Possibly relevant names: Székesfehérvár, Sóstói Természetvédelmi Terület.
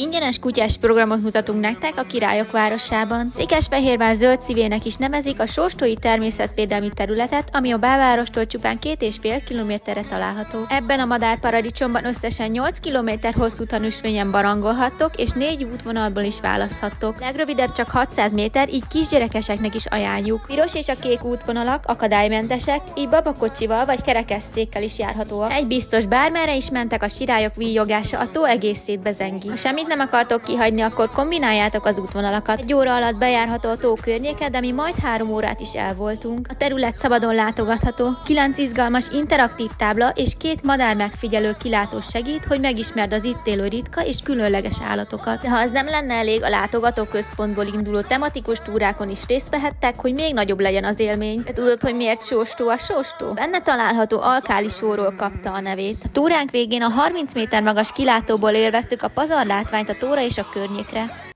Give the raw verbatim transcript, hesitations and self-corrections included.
Ingyenes kutyás programot mutatunk nektek a Királyok Városában. Székesfehérvár zöld szívének is nevezik a Sóstói Természetvédelmi Területet, ami a belvárostól csupán két és fél kilométerre található. Ebben a madárparadicsomban összesen nyolc kilométer hosszú tanúsvényen barangolhattok, és négy útvonalból is választhattok. Legrövidebb csak hatszáz méter, így kisgyerekeseknek is ajánljuk. Piros és a kék útvonalak akadálymentesek, így babakocsival vagy kerekesszékkel is járhatóak. Egy biztos, bármerre is mentek, a sirályok víjogása a tó egészét bezengi. Ha semmit nem akartok kihagyni, akkor kombináljátok az útvonalakat. Egy óra alatt bejárható a tó környéke, de mi majd három órát is elvoltunk. A terület szabadon látogatható. Kilenc izgalmas interaktív tábla és két madár megfigyelő kilátó segít, hogy megismerd az itt élő ritka és különleges állatokat. De ha az nem lenne elég, a látogatóközpontból induló tematikus túrákon is részt vehettek, hogy még nagyobb legyen az élmény. De tudod, hogy miért Sóstó a Sóstó? Benne található alkáli sóról kapta a nevét. A túránk végén a harminc méter magas kilátóból élveztük a pazarlátványt a tóra és a környékre.